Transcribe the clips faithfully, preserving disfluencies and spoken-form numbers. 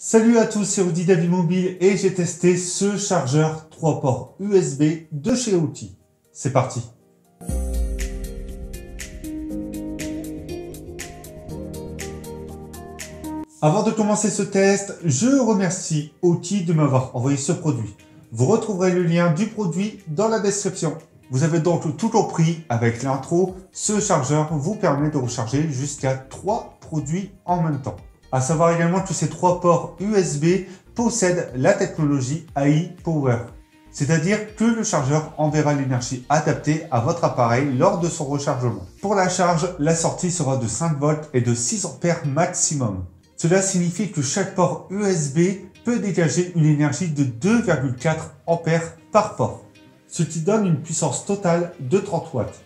Salut à tous, c'est Rudy d'Avis Mobiles et j'ai testé ce chargeur trois ports U S B de chez Aukey. C'est parti! Avant de commencer ce test, je remercie Aukey de m'avoir envoyé ce produit. Vous retrouverez le lien du produit dans la description. Vous avez donc tout compris avec l'intro, ce chargeur vous permet de recharger jusqu'à trois produits en même temps. À savoir également que ces trois ports U S B possèdent la technologie A I Power. C'est-à-dire que le chargeur enverra l'énergie adaptée à votre appareil lors de son rechargement. Pour la charge, la sortie sera de cinq volts et de six ampères maximum. Cela signifie que chaque port U S B peut dégager une énergie de deux virgule quatre ampères par port, ce qui donne une puissance totale de trente watts.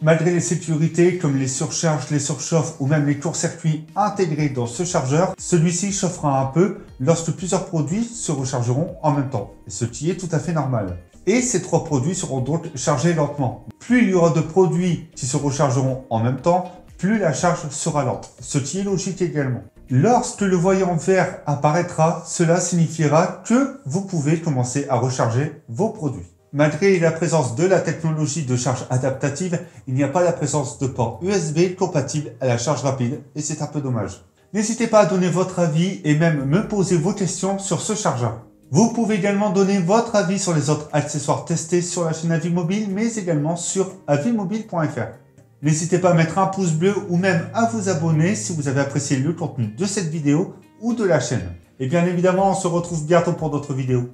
Malgré les sécurités comme les surcharges, les surchauffes ou même les courts-circuits intégrés dans ce chargeur, celui-ci chauffera un peu lorsque plusieurs produits se rechargeront en même temps, ce qui est tout à fait normal. Et ces trois produits seront donc chargés lentement. Plus il y aura de produits qui se rechargeront en même temps, plus la charge sera lente, ce qui est logique également. Lorsque le voyant vert apparaîtra, cela signifiera que vous pouvez commencer à recharger vos produits. Malgré la présence de la technologie de charge adaptative, il n'y a pas la présence de port U S B compatible à la charge rapide et c'est un peu dommage. N'hésitez pas à donner votre avis et même me poser vos questions sur ce chargeur. Vous pouvez également donner votre avis sur les autres accessoires testés sur la chaîne Avis Mobile mais également sur avis mobile point F R. N'hésitez pas à mettre un pouce bleu ou même à vous abonner si vous avez apprécié le contenu de cette vidéo ou de la chaîne. Et bien évidemment, on se retrouve bientôt pour d'autres vidéos.